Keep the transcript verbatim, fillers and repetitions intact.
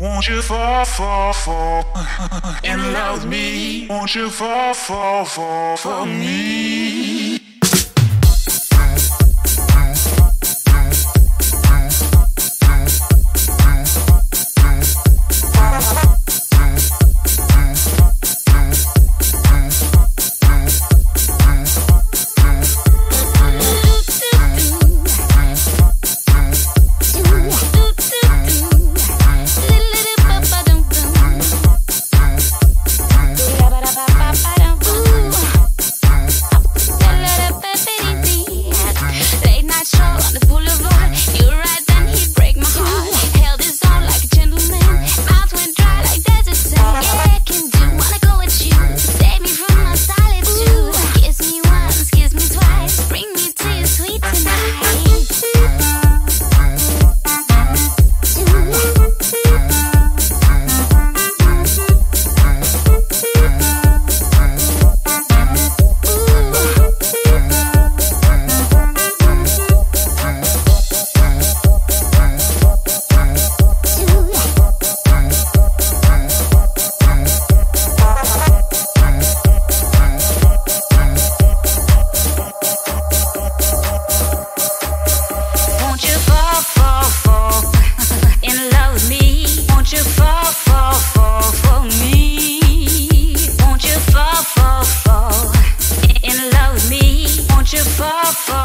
Won't you fall, fall, fall in love with me? Won't you fall, fall, fall for me? off.